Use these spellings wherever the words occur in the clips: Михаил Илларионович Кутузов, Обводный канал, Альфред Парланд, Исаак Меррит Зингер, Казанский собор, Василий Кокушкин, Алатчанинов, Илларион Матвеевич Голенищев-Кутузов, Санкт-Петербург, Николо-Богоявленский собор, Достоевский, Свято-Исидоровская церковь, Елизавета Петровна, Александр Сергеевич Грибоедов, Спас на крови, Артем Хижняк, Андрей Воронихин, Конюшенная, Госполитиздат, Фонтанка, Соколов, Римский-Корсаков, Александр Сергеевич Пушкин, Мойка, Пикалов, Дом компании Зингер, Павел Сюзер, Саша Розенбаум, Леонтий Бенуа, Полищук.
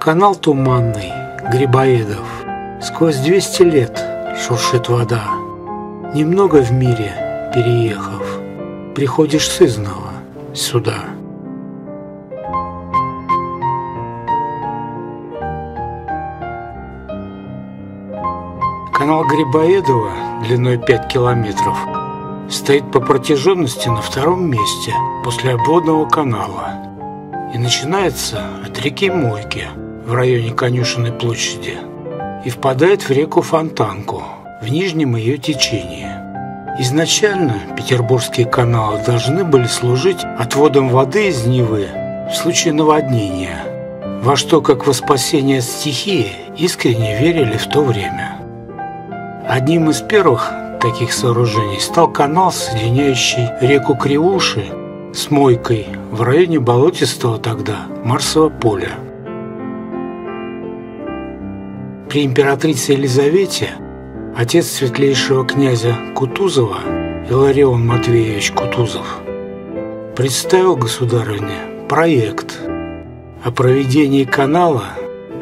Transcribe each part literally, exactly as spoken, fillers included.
Канал туманный, Грибоедов. Сквозь двести лет шуршит вода. Немного в мире переехав, приходишь сызнова сюда. Канал Грибоедова длиной пять километров стоит по протяженности на втором месте после обводного канала и начинается от реки Мойки в районе Конюшенной площади и впадает в реку Фонтанку в нижнем ее течении. Изначально петербургские каналы должны были служить отводом воды из Невы в случае наводнения, во что, как во спасение от стихии, искренне верили в то время. Одним из первых таких сооружений стал канал, соединяющий реку Кривуши с Мойкой в районе болотистого тогда Марсового поля. При императрице Елизавете отец светлейшего князя Кутузова, Илларион Матвеевич Кутузов, представил государыне проект о проведении канала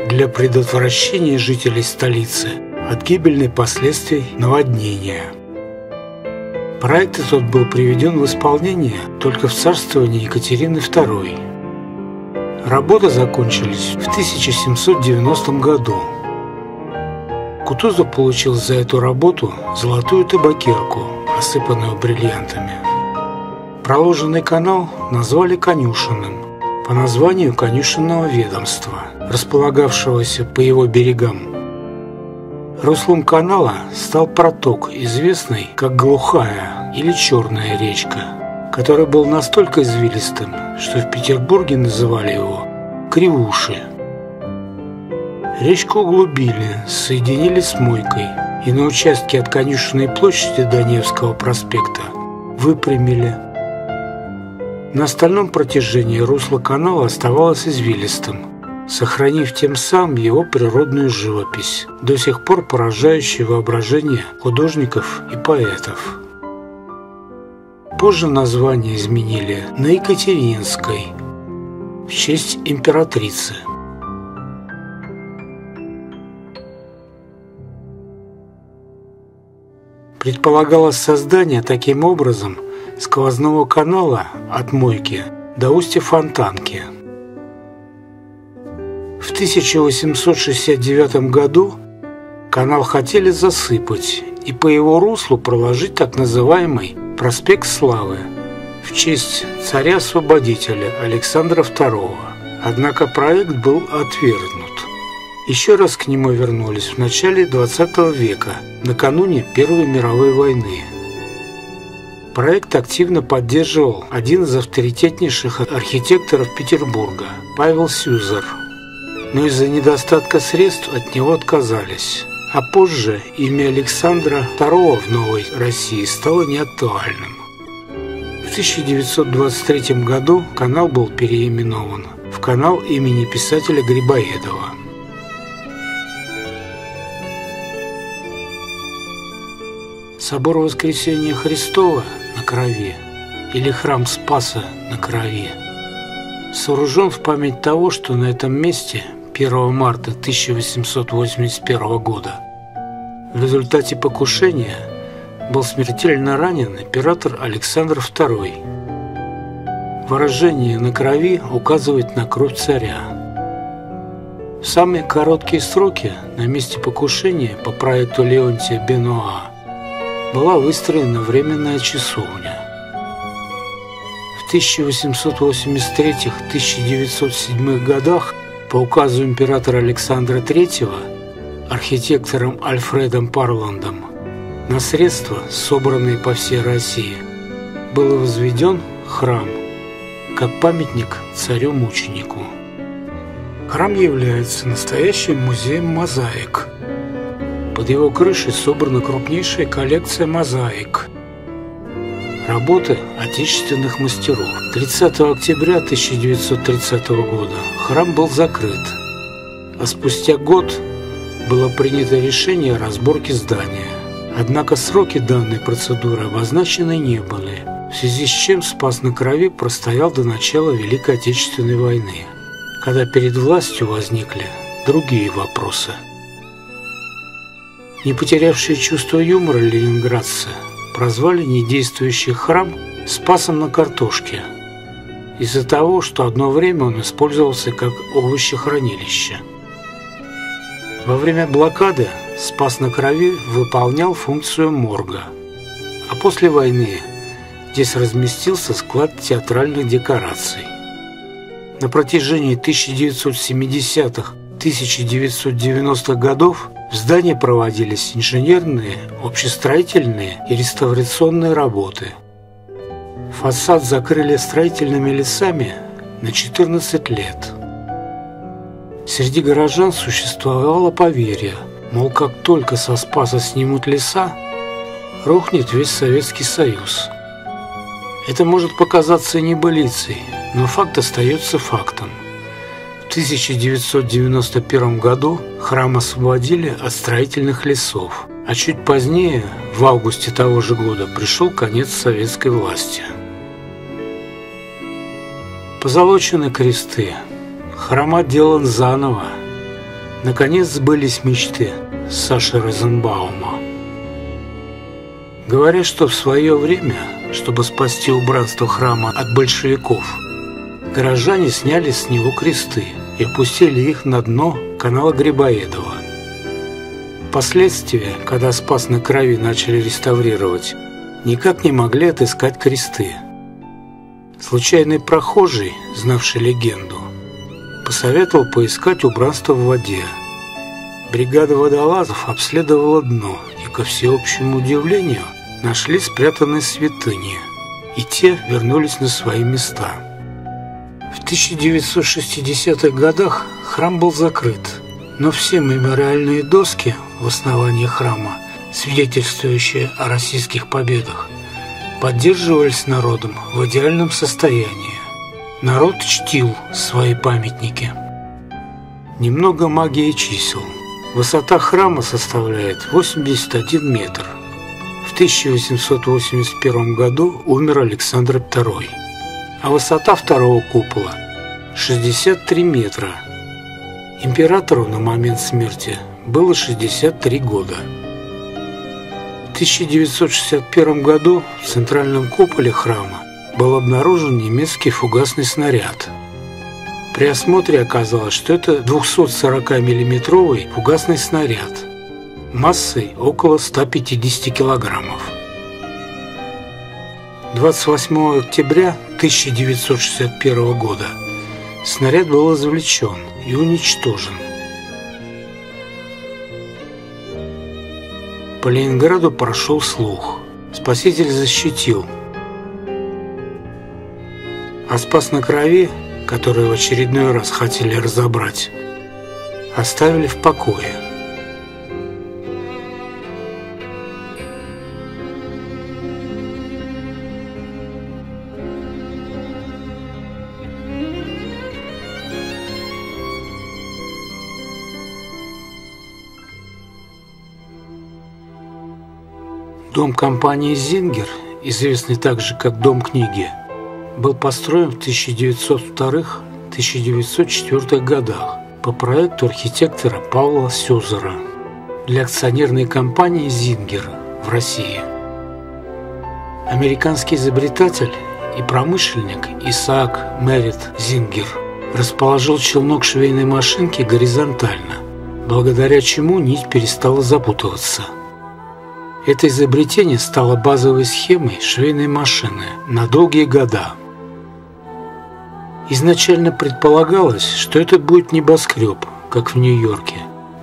для предотвращения жителей столицы от гибельных последствий наводнения. Проект этот был приведен в исполнение только в царствовании Екатерины второй. Работы закончились в тысяча семьсот девяностом году. Кутузов получил за эту работу золотую табакерку, осыпанную бриллиантами. Проложенный канал назвали Конюшенным по названию конюшенного ведомства, располагавшегося по его берегам. Руслом канала стал проток, известный как Глухая или Черная речка, который был настолько извилистым, что в Петербурге называли его Кривуши. Речку углубили, соединили с Мойкой и на участке от Конюшенной площади до Невского проспекта выпрямили. На остальном протяжении русло канала оставалось извилистым, сохранив тем самым его природную живопись, до сих пор поражающую воображение художников и поэтов. Позже название изменили на Екатеринской в честь императрицы. Предполагалось создание таким образом сквозного канала от Мойки до устья Фонтанки. В тысяча восемьсот шестьдесят девятом году канал хотели засыпать и по его руслу проложить так называемый «Проспект Славы» в честь царя-освободителя Александра второго. Однако проект был отвергнут. Еще раз к нему вернулись в начале двадцатого века, накануне Первой мировой войны. Проект активно поддерживал один из авторитетнейших архитекторов Петербурга – Павел Сюзер, но из-за недостатка средств от него отказались. А позже имя Александра второго в Новой России стало неактуальным. В тысяча девятьсот двадцать третьем году канал был переименован в канал имени писателя Грибоедова. Собор Воскресения Христова на Крови или храм Спаса на Крови сооружен в память того, что на этом месте первого марта тысяча восемьсот восемьдесят первого года в результате покушения был смертельно ранен император Александр второй. Выражение «на крови» указывает на кровь царя. В самые короткие сроки на месте покушения по проекту Леонтия Бенуа была выстроена временная часовня. В тысяча восемьсот восемьдесят третьем — тысяча девятьсот седьмом годах по указу императора Александра третьего архитектором Альфредом Парландом на средства, собранные по всей России, был возведен храм как памятник царю-мученику. Храм является настоящим музеем мозаик. Под его крышей собрана крупнейшая коллекция мозаик, работы отечественных мастеров. тридцатого октября тысяча девятьсот тридцатого года храм был закрыт, а спустя год было принято решение о разборке здания. Однако сроки данной процедуры обозначены не были, в связи с чем Спас на Крови простоял до начала Великой Отечественной войны, когда перед властью возникли другие вопросы. Не потерявшие чувство юмора ленинградцы прозвали недействующий храм «Спасом на картошке» из-за того, что одно время он использовался как овощехранилище. Во время блокады «Спас на крови» выполнял функцию морга, а после войны здесь разместился склад театральных декораций. На протяжении тысяча девятьсот семидесятых — тысяча девятьсот девяностых годов в здании проводились инженерные, общестроительные и реставрационные работы. Фасад закрыли строительными лесами на четырнадцать лет. Среди горожан существовало поверье, мол, как только со Спаса снимут леса, рухнет весь Советский Союз. Это может показаться небылицей, но факт остается фактом. В тысяча девятьсот девяносто первом году храм освободили от строительных лесов, а чуть позднее, в августе того же года, пришел конец советской власти. Позолочены кресты, храм отделан заново. Наконец сбылись мечты Саши Розенбаума. Говорят, что в свое время, чтобы спасти убранство храма от большевиков, горожане сняли с него кресты и опустили их на дно канала Грибоедова. Впоследствии, когда Спас на крови начали реставрировать, никак не могли отыскать кресты. Случайный прохожий, знавший легенду, посоветовал поискать убранство в воде. Бригада водолазов обследовала дно и, ко всеобщему удивлению, нашли спрятанные святыни, и те вернулись на свои места. В тысяча девятьсот шестидесятых годах храм был закрыт, но все мемориальные доски в основании храма, свидетельствующие о российских победах, поддерживались народом в идеальном состоянии. Народ чтил свои памятники. Немного магии чисел. Высота храма составляет восемьдесят один метр. В тысяча восемьсот восемьдесят первом году умер Александр второй, а высота второго купола – шестьдесят три метра. Императору на момент смерти было шестьдесят три года. В тысяча девятьсот шестьдесят первом году в центральном куполе храма был обнаружен немецкий фугасный снаряд. При осмотре оказалось, что это двухсотсорокамиллиметровый фугасный снаряд массой около ста пятидесяти килограммов. двадцать восьмого октября тысяча девятьсот шестьдесят первого года снаряд был извлечен и уничтожен. По Ленинграду прошел слух. Спаситель защитил. А Спас на крови, который в очередной раз хотели разобрать, оставили в покое. Дом компании «Зингер», известный также как «Дом книги», был построен в тысяча девятьсот втором — тысяча девятьсот четвёртом годах по проекту архитектора Павла Сюзера для акционерной компании «Зингер» в России. Американский изобретатель и промышленник Исаак Меррит Зингер расположил челнок швейной машинки горизонтально, благодаря чему нить перестала запутываться. Это изобретение стало базовой схемой швейной машины на долгие года. Изначально предполагалось, что это будет небоскреб, как в Нью-Йорке,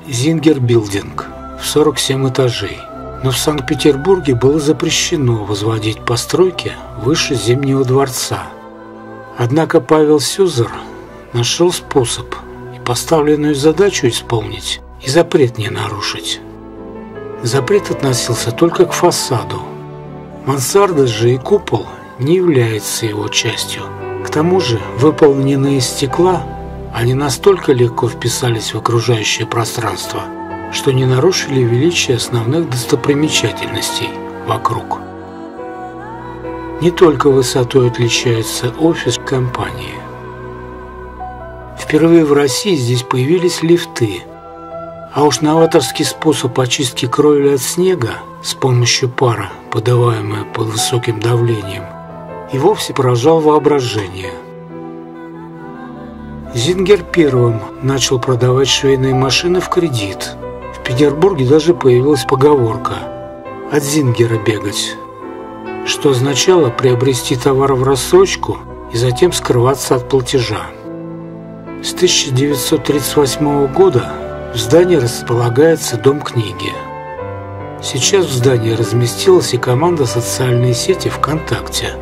Зингер-билдинг в сорок семь этажей, но в Санкт-Петербурге было запрещено возводить постройки выше Зимнего дворца. Однако Павел Сюзер нашел способ и поставленную задачу исполнить, и запрет не нарушить. Запрет относился только к фасаду. Мансарда же и купол не являются его частью. К тому же, выполненные из стекла, они настолько легко вписались в окружающее пространство, что не нарушили величие основных достопримечательностей вокруг. Не только высотой отличается офис компании. Впервые в России здесь появились лифты. А уж новаторский способ очистки кровли от снега с помощью пара, подаваемая под высоким давлением, и вовсе поражал воображение. Зингер первым начал продавать швейные машины в кредит. В Петербурге даже появилась поговорка «от Зингера бегать», что означало приобрести товар в рассрочку и затем скрываться от платежа. С тысяча девятьсот тридцать восьмого года в здании располагается Дом книги. Сейчас в здании разместилась и команда социальной сети ВКонтакте.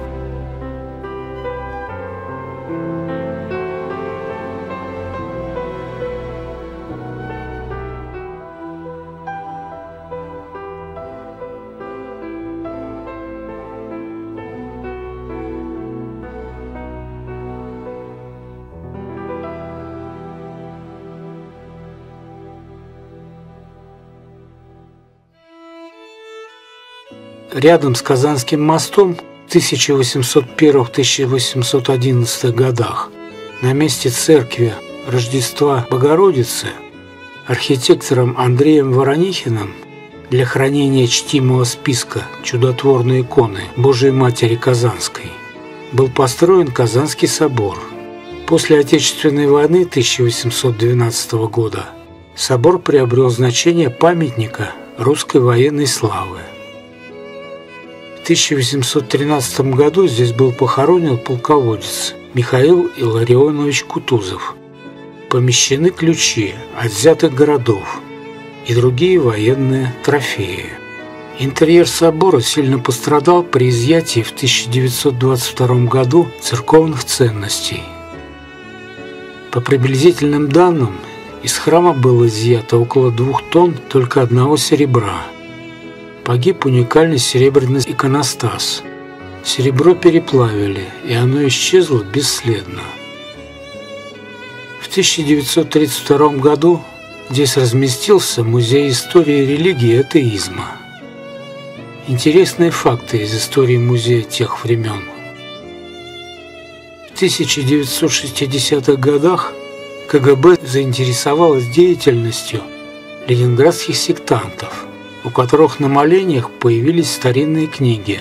Рядом с Казанским мостом в тысяча восемьсот первом — тысяча восемьсот одиннадцатом годах на месте церкви Рождества Богородицы архитектором Андреем Воронихиным для хранения чтимого списка чудотворной иконы Божией Матери Казанской был построен Казанский собор. После Отечественной войны тысяча восемьсот двенадцатого года собор приобрел значение памятника русской военной славы. В тысяча восемьсот тринадцатом году здесь был похоронен полководец Михаил Илларионович Кутузов. Помещены ключи от взятых городов и другие военные трофеи. Интерьер собора сильно пострадал при изъятии в тысяча девятьсот двадцать втором году церковных ценностей. По приблизительным данным, из храма было изъято около двух тонн только одного серебра. Погиб уникальный серебряный иконостас. Серебро переплавили, и оно исчезло бесследно. В тысяча девятьсот тридцать втором году здесь разместился Музей истории религии и атеизма. Интересные факты из истории музея тех времен. В тысяча девятьсот шестидесятых годах ка гэ бэ заинтересовалась деятельностью ленинградских сектантов, у которых на молениях появились старинные книги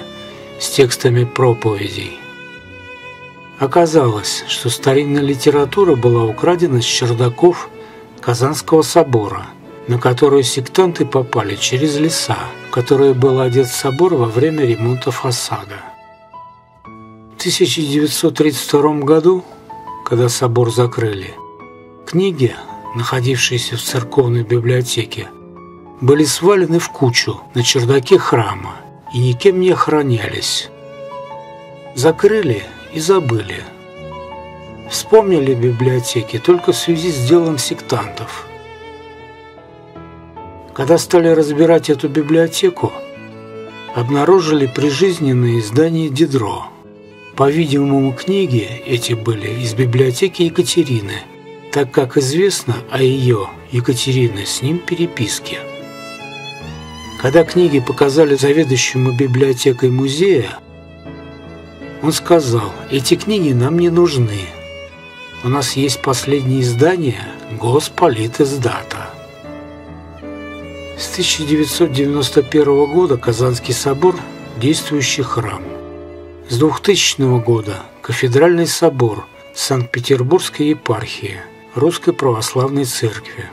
с текстами проповедей. Оказалось, что старинная литература была украдена с чердаков Казанского собора, на которую сектанты попали через леса, в которые был одет собор во время ремонта фасада. В тысяча девятьсот тридцать втором году, когда собор закрыли, книги, находившиеся в церковной библиотеке, были свалены в кучу на чердаке храма и никем не охранялись. Закрыли и забыли. Вспомнили библиотеки только в связи с делом сектантов. Когда стали разбирать эту библиотеку, обнаружили прижизненное издание Дидро. По-видимому, книги эти были из библиотеки Екатерины, так как известно о ее, Екатерине, с ним переписке. Когда книги показали заведующему библиотекой музея, он сказал: «Эти книги нам не нужны. У нас есть последнее издание Госполитиздата». С тысяча девятьсот девяносто первого года Казанский собор – действующий храм. С двухтысячного года – кафедральный собор Санкт-Петербургской епархии Русской Православной Церкви.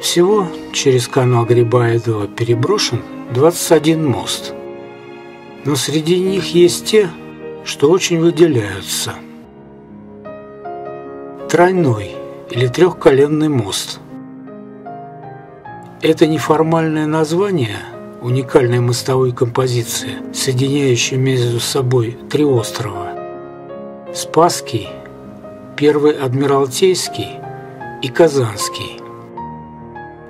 Всего через канал Грибоедова переброшен двадцать один мост. Но среди них есть те, что очень выделяются. Тройной или трехколенный мост. Это неформальное название уникальной мостовой композиции, соединяющей между собой три острова – Спасский, Первый Адмиралтейский и Казанский.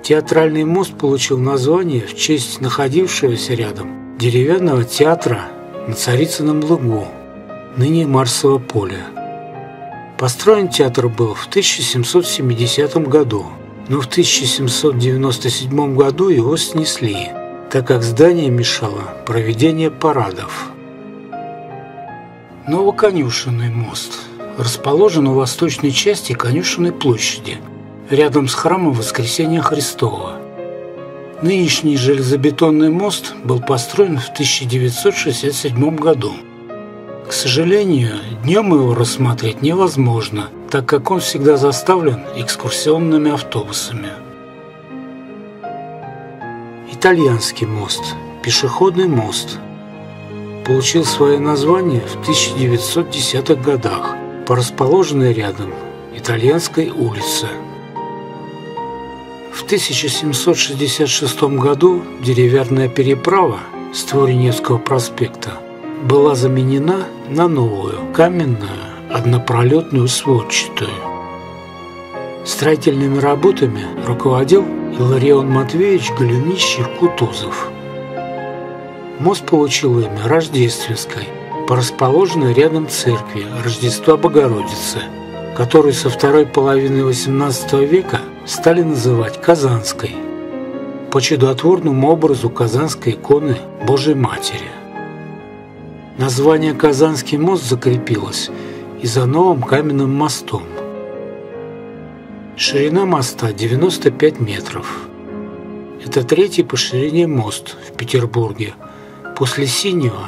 Театральный мост получил название в честь находившегося рядом деревянного театра на Царицыном лугу, ныне Марсово поле. Построен театр был в тысяча семьсот семидесятом году, но в тысяча семьсот девяносто седьмом году его снесли, так как здание мешало проведению парадов. Новоконюшенный мост расположен у восточной части Конюшенной площади, рядом с храмом Воскресения Христова. Нынешний железобетонный мост был построен в тысяча девятьсот шестьдесят седьмом году. К сожалению, днем его рассмотреть невозможно, так как он всегда заставлен экскурсионными автобусами. Итальянский мост, пешеходный мост, получил свое название в тысяча девятьсот десятых годах по расположенной рядом Итальянской улице. В тысяча семьсот шестьдесят шестом году деревянная переправа с Твореневского проспекта была заменена на новую, каменную, однопролетную сводчатую. Строительными работами руководил Илларион Матвеевич Голенищев-Кутузов. Мост получил имя Рождественской по расположенной рядом церкви Рождества Богородицы, которую со второй половины восемнадцатого века стали называть Казанской по чудотворному образу казанской иконы Божьей Матери. Название Казанский мост закрепилось и за новым каменным мостом. Ширина моста девяносто пять метров. Это третий по ширине мост в Петербурге после Синего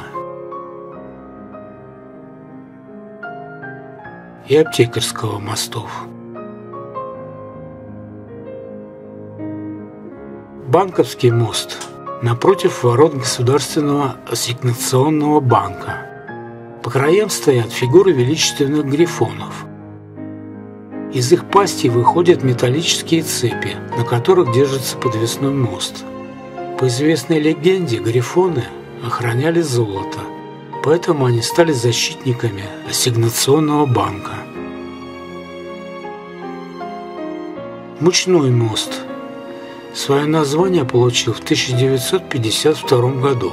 и Аптекарского мостов. Банковский мост напротив ворот Государственного ассигнационного банка. По краям стоят фигуры величественных грифонов. Из их пасти выходят металлические цепи, на которых держится подвесной мост. По известной легенде, грифоны охраняли золото, поэтому они стали защитниками ассигнационного банка. Мучной мост свое название получил в тысяча девятьсот пятьдесят втором году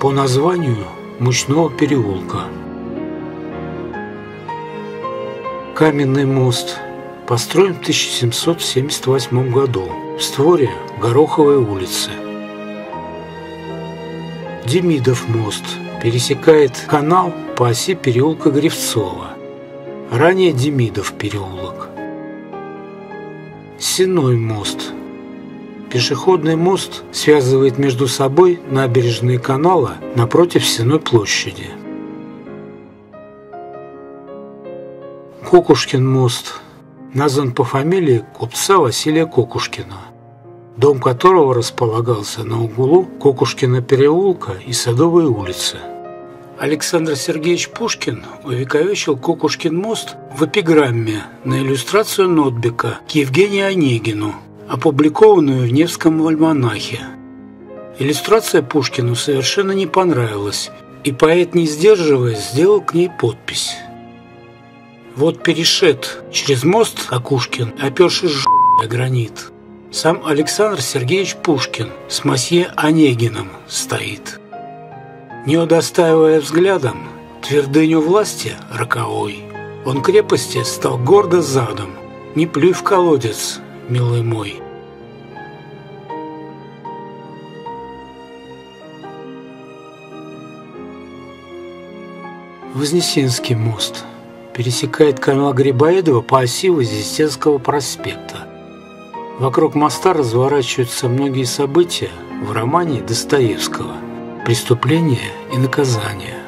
по названию Мучного переулка. Каменный мост построен в тысяча семьсот семьдесят восьмом году в створе Гороховой улицы. Демидов мост пересекает канал по оси переулка Гревцова, ранее Демидов переулок. Сенной мост. Пешеходный мост связывает между собой набережные канала напротив Сенной площади. Кокушкин мост назван по фамилии купца Василия Кокушкина, дом которого располагался на углу Кокушкина переулка и Садовой улицы. Александр Сергеевич Пушкин увековечил Кокушкин мост в эпиграмме на иллюстрацию нотбека к Евгению Онегину, опубликованную в Невском альманахе. Иллюстрация Пушкину совершенно не понравилась, и поэт, не сдерживаясь, сделал к ней подпись. «Вот перешед через мост Кокушкин, опершись ж... о гранит. Сам Александр Сергеевич Пушкин с мосье Онегином стоит. Не удостаивая взглядом твердыню власти роковой, он крепости стал гордо задом, не плюй в колодец, милый мой». Вознесенский мост пересекает канал Грибоедова по оси Вознесенского проспекта. Вокруг моста разворачиваются многие события в романе Достоевского «Преступление и наказание».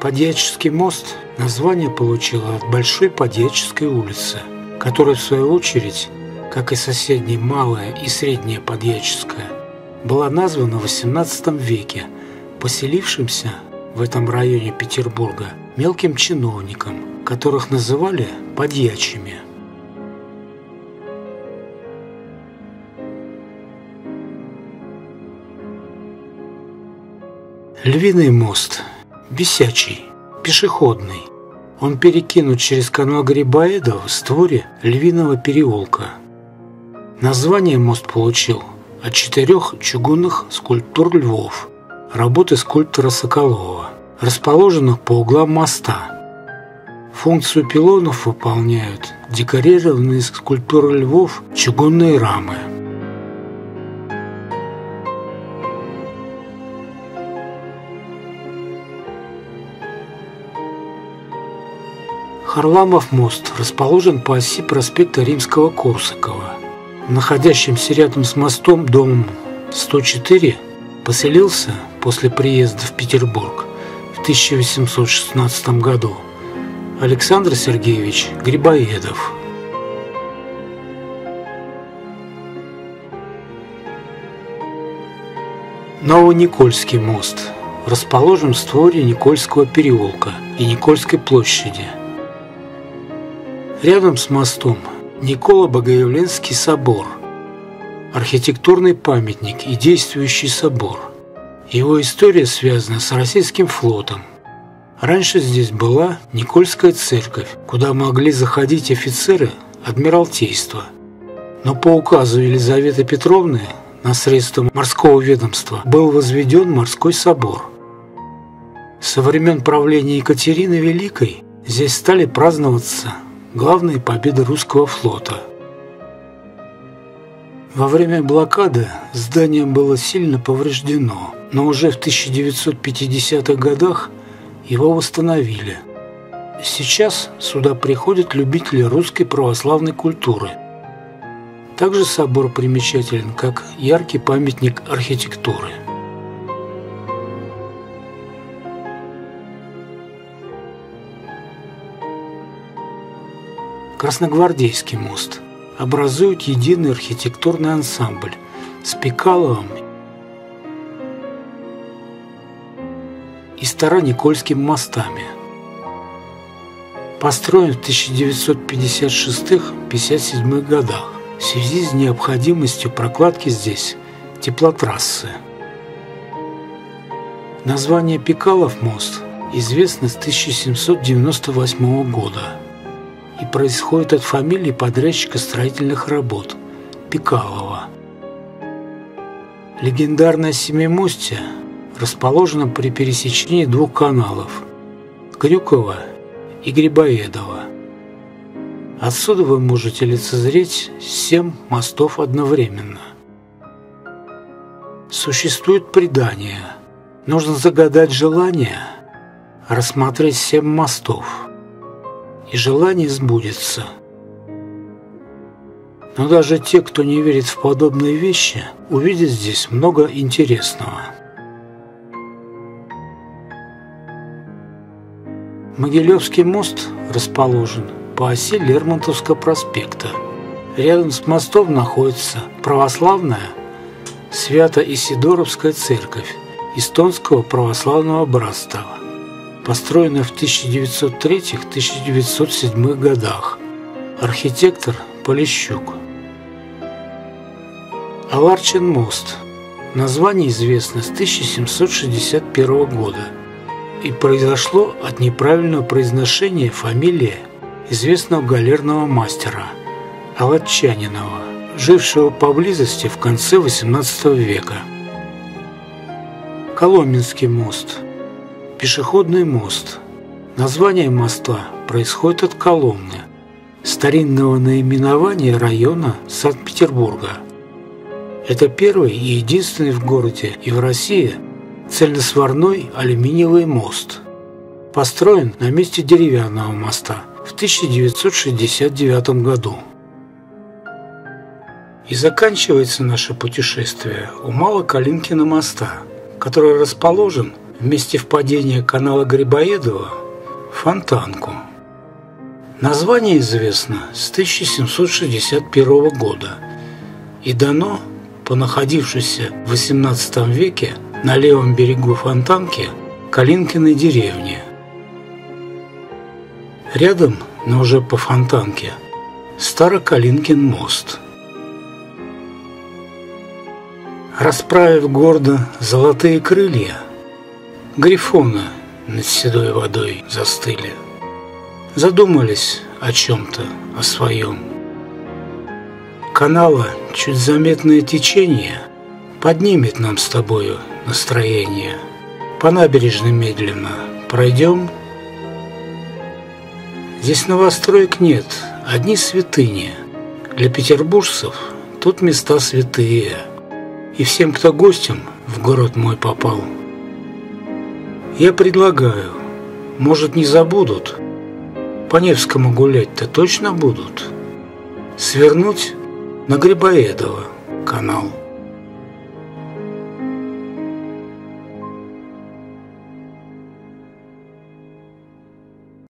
Подьяческий мост название получило от Большой Подьяческой улицы, которая, в свою очередь, как и соседние Малая и Средняя Подьяческая, была названа в восемнадцатом веке поселившимся в этом районе Петербурга мелким чиновникам, которых называли подьячими. Львиный мост, висячий, пешеходный. Он перекинут через канал Грибоедова в створе Львиного переулка. Название мост получил от четырех чугунных скульптур львов, работы скульптора Соколова, расположенных по углам моста. Функцию пилонов выполняют декорированные скульптуры львов чугунные рамы. Харламов мост расположен по оси проспекта Римского-Корсакова. Находящимся рядом с мостом домом сто четыре поселился после приезда в Петербург в тысяча восемьсот шестнадцатом году Александр Сергеевич Грибоедов. Новоникольский мост расположен в створе Никольского переулка и Никольской площади. Рядом с мостом Николо-Богоявленский собор, архитектурный памятник и действующий собор. Его история связана с российским флотом. Раньше здесь была Никольская церковь, куда могли заходить офицеры адмиралтейства. Но по указу Елизаветы Петровны на средства морского ведомства был возведен морской собор. Со времен правления Екатерины Великой здесь стали праздноваться главные победы русского флота. Во время блокады здание было сильно повреждено, но уже в тысяча девятьсот пятидесятых годах его восстановили. Сейчас сюда приходят любители русской православной культуры. Также собор примечателен как яркий памятник архитектуры. Красногвардейский мост образует единый архитектурный ансамбль с Пикаловым и Староникольским мостами. Построен в тысяча девятьсот пятьдесят шестом — пятьдесят седьмом годах в связи с необходимостью прокладки здесь теплотрассы. Название Пикалов мост известно с тысяча семьсот девяносто восьмого года и происходит от фамилии подрядчика строительных работ Пикалова. Легендарное семимостье расположено при пересечении двух каналов – Крюкова и Грибоедова. Отсюда вы можете лицезреть семь мостов одновременно. Существует предание. Нужно загадать желание, рассмотреть семь мостов, и желание сбудется. Но даже те, кто не верит в подобные вещи, увидят здесь много интересного. Могилевский мост расположен по оси Лермонтовского проспекта. Рядом с мостом находится православная Свято-Исидоровская церковь Эстонского православного братства, построена в тысяча девятьсот третьем — тысяча девятьсот седьмом годах. Архитектор Полищук. Аларчин мост. Название известно с тысяча семьсот шестьдесят первого года и произошло от неправильного произношения фамилии известного галерного мастера Алатчанинова, жившего поблизости в конце восемнадцатого века. Коломенский мост. Пешеходный мост. Название моста происходит от Коломны, старинного наименования района Санкт-Петербурга. Это первый и единственный в городе и в России цельносварной алюминиевый мост. Построен на месте деревянного моста в тысяча девятьсот шестьдесят девятом году. И заканчивается наше путешествие у Малокалинкина моста, который расположен в месте впадения канала Грибоедова в Фонтанку. Название известно с тысяча семьсот шестьдесят первого года и дано по находившейся в восемнадцатом веке на левом берегу Фонтанки Калинкиной деревне. Рядом, но уже по Фонтанке, Старокалинкин мост. Расправив гордо золотые крылья, грифоны над седой водой застыли, задумались о чем-то, о своем. Канала чуть заметное течение поднимет нам с тобою настроение. По набережной медленно пройдем. Здесь новостроек нет, одни святыни. Для петербуржцев тут места святые. И всем, кто гостем в город мой попал, я предлагаю, может, не забудут, по Невскому гулять-то точно будут? Свернуть на Грибоедова канал.